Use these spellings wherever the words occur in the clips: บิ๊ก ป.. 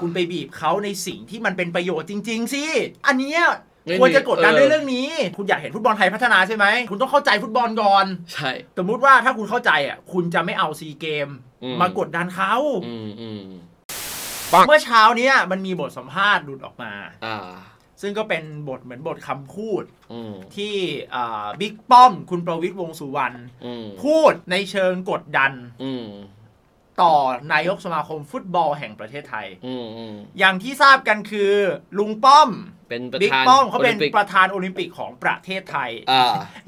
คุณไปบีบเขาในสิ่งที่มันเป็นประโยชน์จริงๆสิอันนี้ควรจะกดดันด้วยเรื่องนี้คุณอยากเห็นฟุตบอลไทยพัฒนาใช่ไหมคุณต้องเข้าใจฟุตบอลก่อนใช่สมมติว่าถ้าคุณเข้าใจอ่ะคุณจะไม่เอาซีเกมมากดดันเขาเมื่อเช้านี้มันมีบทสัมภาษณ์หลุดออกมาซึ่งก็เป็นบทเหมือนบทคำพูดที่บิ๊กป้อมคุณประวิตรวงษ์สุวรรณพูดในเชิงกดดันต่อนายกสมาคมฟุตบอลแห่งประเทศไทยอย่างที่ทราบกันคือลุงป้อมบิ๊กป้อมเขาเป็นประธานโอลิมปิกของประเทศไทย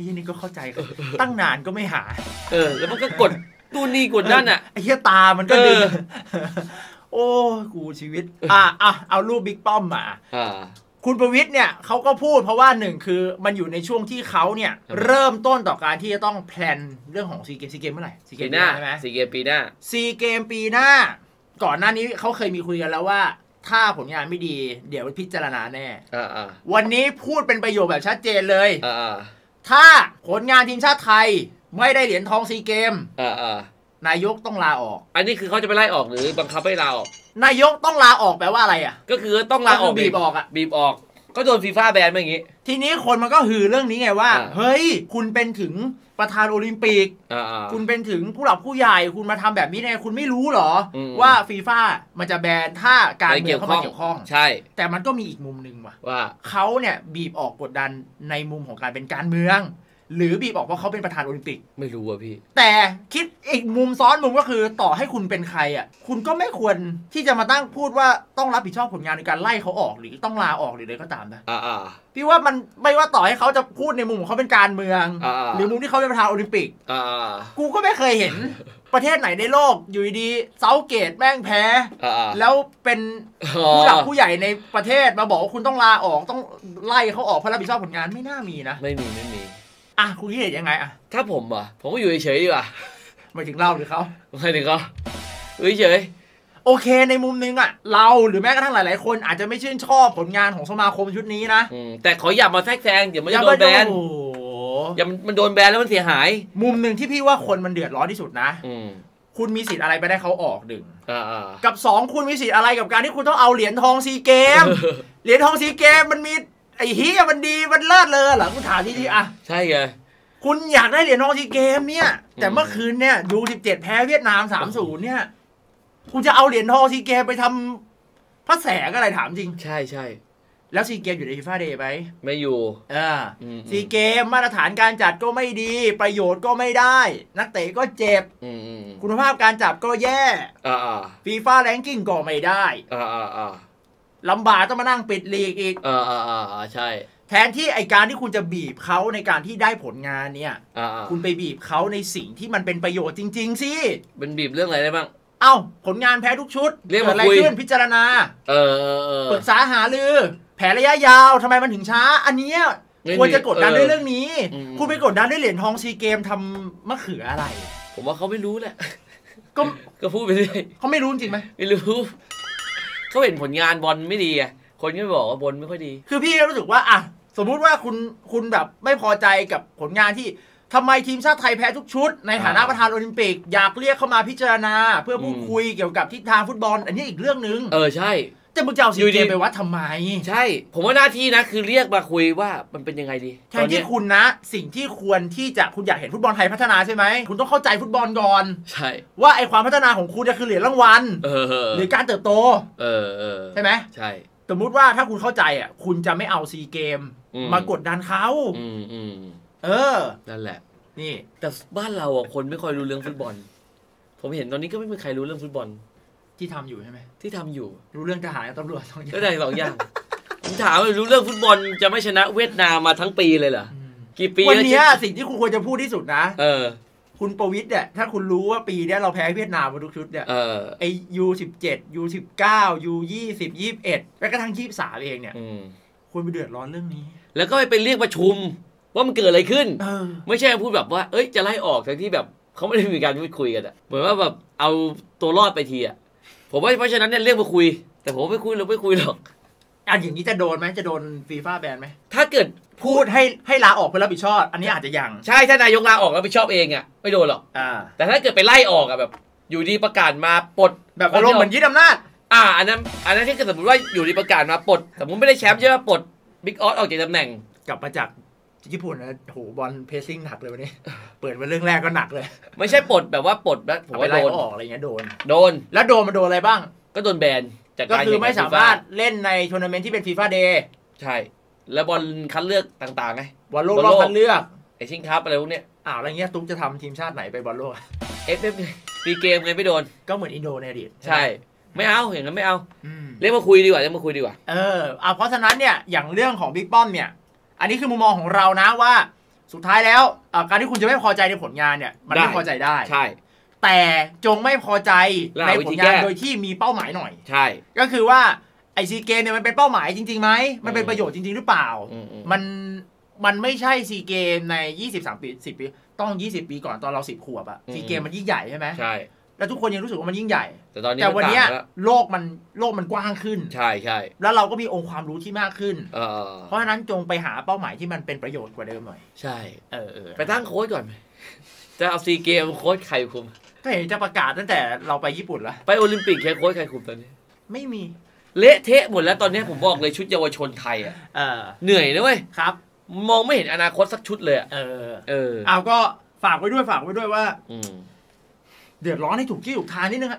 ยี่นี่ก็เข้าใจตั้งนานก็ไม่หาแล้วมันก็กดตู้นี่กดนั่นอ่ะไอ้เหี้ยตามันก็ดึงโอ้กูชีวิตเอารูปบิ๊กป้อมมาคุณประวิตรเนี่ยเขาก็พูดเพราะว่าหนึ่งคือมันอยู่ในช่วงที่เขาเนี่ยเริ่มต้นต่อการที่จะต้องแพลนเรื่องของซีเกมเมื่อไหร่ซีเกมปีหน้าใช่ไหมซีเกมปีหน้าซีเกมปีหน้าก่อนหน้านี้เขาเคยมีคุยกันแล้วว่าถ้าผลงานไม่ดีเดี๋ยวพิจารณาแน่วันนี้พูดเป็นประโยชน์แบบชัดเจนเลยถ้าผลงานทีมชาติไทยไม่ได้เหรียญทองซีเกมนายกต้องลาออกอันนี้คือเขาจะไปไล่ออกหรือบังคับให้ลาออกนายกต้องลาออกแปลว่าอะไรอ่ะก็คือต้องลาออกบีบออกก็โดนฟีฟ่าแบนอย่างงี้ทีนี้คนมันก็หือเรื่องนี้ไงว่าเฮ้ยคุณเป็นถึงประธานโอลิมปิกคุณเป็นถึงผู้หลักผู้ใหญ่คุณมาทำแบบนี้เนี่ยคุณไม่รู้หรอว่าฟีฟ่ามันจะแบนถ้าการเมืองเข้ามาเกี่ยวข้องใช่แต่มันก็มีอีกมุมหนึ่งว่าเขาเนี่ยบีบออกกดดันในมุมของการเป็นการเมืองหรือบีบออกว่าเขาเป็นประธานโอลิมปิกไม่รู้อะพี่แต่คิดอีกมุมซ้อนมุมก็คือต่อให้คุณเป็นใครอะคุณก็ไม่ควรที่จะมาตั้งพูดว่าต้องรับผิดชอบผลงานในการไล่เขาออกหรือต้องลาออกหรืออะไรก็ตามนะพี่ว่ามันไม่ว่าต่อให้เขาจะพูดในมุมของเขาเป็นการเมืองหรือมุมที่เขาเป็นประธานโอลิมปิกกูก็ไม่เคยเห็น ประเทศไหนในโลกอยู่ดีเซาเกตแม่งแพ้แล้วเป็นผู้หลักผู้ใหญ่ในประเทศมาบอกว่าคุณต้องลาออกต้องไล่เขาออกเพราะรับผิดชอบผลงานไม่น่ามีนะไม่มีคุณคิดเห็นยังไงอะถ้าผมเหรอผมก็อยู่เฉยๆดีกว่าไม่ถึงเล่าหรือเขาไม่ถึงเขาเฉยๆโอเคในมุมนึงอะเราหรือแม้กระทั่งหลายๆคนอาจจะไม่ชื่นชอบผลงานของสมาคมชุดนี้นะแต่ขออย่ามาแทรกแซงเดี๋ยวมันจะโดนแบนอย่ามันโดนแบนแล้วมันเสียหายมุมหนึ่งที่พี่ว่าคนมันเดือดร้อนที่สุดนะคุณมีสิทธิ์อะไรไปได้เขาออกดึงกับสองคุณมีสิทธิ์อะไรกับการที่คุณต้องเอาเหรียญทองซีเกมเหรียญทองซีเกมมันมีไอ้เฮียมันดีมันเลิศเลยเหรอคุณถามที่อ่ะใช่ไงคุณอยากได้เหรียญทองซีเกมเนี่ยแต่เมื่อคืนเนี่ยดู17แพ้เวียดนาม 3-0 เนี่ยคุณจะเอาเหรียญทองซีเกมไปทำพระแสงอะไรถามจริงใช่แล้วซีเกมอยู่ในฟีฟ่าเดย์ไหมไม่อยู่ซีเกมมาตรฐานการจัดก็ไม่ดีประโยชน์ก็ไม่ได้นักเตะก็เจ็บคุณภาพการจับก็แย่ฟีฟ่าแรงกิ้งก็ไม่ได้ลำบากต้องมานั่งปิดลีกอีกใช่แทนที่ไอการที่คุณจะบีบเขาในการที่ได้ผลงานเนี่ยคุณไปบีบเขาในสิ่งที่มันเป็นประโยชน์จริงๆสิเป็นบีบเรื่องอะไรได้บ้างเอ้าผลงานแพ้ทุกชุดเรื่องอะไรขึ้นพิจารณาปรึกษาหารือแผนระยะยาวทำไมมันถึงช้าอันนี้ควรจะกดดันด้วยเรื่องนี้คุณไปกดดันด้วยเหรียญทองซีเกมทำมะเขืออะไรผมว่าเขาไม่รู้แหละก็พูดไปเรื่อยเขาไม่รู้จริงไหมไม่รู้เขาเห็นผลงานบอลไม่ดีอะคนก็บอกว่าบอลไม่ค่อยดีคือพี่รู้สึกว่าอ่ะสมมุติว่าคุณแบบไม่พอใจกับผลงานที่ทำไมทีมชาติไทยแพ้ทุกชุดในฐานะประธานโอลิมปิกอยากเรียกเข้ามาพิจารณาเพื่อพูดคุยเกี่ยวกับทิศทางฟุตบอลอันนี้อีกเรื่องนึงใช่แต่มึงจะเอาซีเกมไปวัดทำไมใช่ผมว่าหน้าที่นะคือเรียกมาคุยว่ามันเป็นยังไงดีแทนที่คุณนะสิ่งที่ควรที่จะคุณอยากเห็นฟุตบอลไทยพัฒนาใช่ไหมคุณต้องเข้าใจฟุตบอลก่อนใช่ว่าไอความพัฒนาของคุณจะคือเหรียญรางวัลหรือการเติบโตใช่ไหมใช่สมมุติว่าถ้าคุณเข้าใจอ่ะคุณจะไม่เอาซีเกมมากดดันเขานั่นแหละนี่แต่บ้านเราอ่ะคนไม่ค่อยรู้เรื่องฟุตบอลผมเห็นตอนนี้ก็ไม่มีใครรู้เรื่องฟุตบอลที่ทำอยู่ใช่ไหมที่ทำอยู่รู้เรื่องทหารกับตำรวจสองอย่างก็ได้สองอย่างผมถามว่ารู้เรื่องฟุตบอลจะไม่ชนะเวียดนามมาทั้งปีเลยเหรอกี่ปีวันนี้สิ่งที่คุณควรจะพูดที่สุดนะคุณประวิตรเนี่ยถ้าคุณรู้ว่าปีนี้เราแพ้เวียดนามมาทุกชุดเนี่ยไอU17U19U2021และกระทั่ง23เองเนี่ยควรไปเดือดร้อนเรื่องนี้แล้วก็ไปเรียกประชุมว่ามันเกิดอะไรขึ้นไม่ใช่พูดแบบว่าเอ้ยจะไล่ออกทั้งที่แบบเขาไม่ได้มีการพูดคุยกันอะเหมือนว่าแบบเอาตัวรอดไปทีอะผมว่าเพราะฉะนั้นเนี่ยเรียกมาคุยแต่ผมไม่คุยหรอกอันอย่างนี้จะโดนไหมจะโดนฟีฟ่าแบนไหมถ้าเกิดพูดให้ลาออกเพื่อรับผิดชอบอันนี้อาจจะยังใช่ถ้านายกลาออกรับผิดชอบเองอ่ะไม่โดนหรอกแต่ถ้าเกิดไปไล่ออกอ่ะแบบอยู่ดีประกาศมาปลดแบบอารมณ์เหมือนยึดอำนาจ อันนั้นที่เกิดสมมติว่าอยู่ในประกาศมาปลดสมมติไม่ได้แชมป์ใช่ไหมปลดบิ๊กออสออกจากตำแหน่งกลับมาจากญี่ปุ่นนะโหบอลเพสซิ่งหนักเลยวันนี้เปิดมาเรื่องแรกก็หนักเลยไม่ใช่ปลดแบบว่าปลดแล้วผมว่าโดนออกอะไรเงี้ยโดนแล้วโดนมันโดนอะไรบ้างก็โดนแบนจากการแข่งขันก็คือไม่สามารถเล่นในทัวร์นาเมนต์ที่เป็นฟีฟ่าเดย์ใช่แล้วบอลคัดเลือกต่างๆไงบอลโลกรอบคัดเลือกไอชิงคัพอะไรพวกเนี้ยอะไรเงี้ยตุ๊กจะทำทีมชาติไหนไปบอลโลกเอฟปีเกมไงไม่โดนก็เหมือนอินโดในอดีตใช่ไม่เอาอย่างนั้นไม่เอาเรียกมาคุยดีกว่าเพราะฉะนั้นเนี่ยอย่างเรื่องของบิ๊กป้อมเนี่ยอันนี้คือมุมมองของเรานะว่าสุดท้ายแล้วการที่คุณจะไม่พอใจในผลงานเนี่ยมันไม่พอใจได้ใช่แต่จงไม่พอใจในผลงานโดยที่มีเป้าหมายหน่อยใช่ก็คือว่าไอซีเกมเนี่ยมันเป็นเป้าหมายจริงๆไหมมันเป็นประโยชน์จริงๆหรือเปล่ามันไม่ใช่ซีเกมใน23 ปี 10 ปีต้อง20 ปีก่อนตอนเรา10 ขวบอะซีเกมมันยิ่งใหญ่ใช่ไหมใช่แล้วทุกคนยังรู้สึกว่ามันยิ่งใหญ่แต่วันนี้โลกมันกว้างขึ้นใช่ใช่แล้วเราก็มีองค์ความรู้ที่มากขึ้นเพราะฉะนั้นจงไปหาเป้าหมายที่มันเป็นประโยชน์กว่าเดิมหน่อยใช่ไปตั้งโค้ชก่อนไหมจะเอาซีเกมโค้ชใครคุมก็เห็นจะประกาศตั้งแต่เราไปญี่ปุ่นแล้วไปโอลิมปิกใครโค้ชใครคุมตอนนี้ไม่มีเละเทะหมดแล้วตอนนี้ผมบอกเลยชุดเยาวชนไทยอ่ะเหนื่อยนะเว้ยครับมองไม่เห็นอนาคตสักชุดเลยอ่ะเอาก็ฝากไว้ด้วยว่าเดือดร้อนให้ถูกที่ถูกทางนิดนึงครับ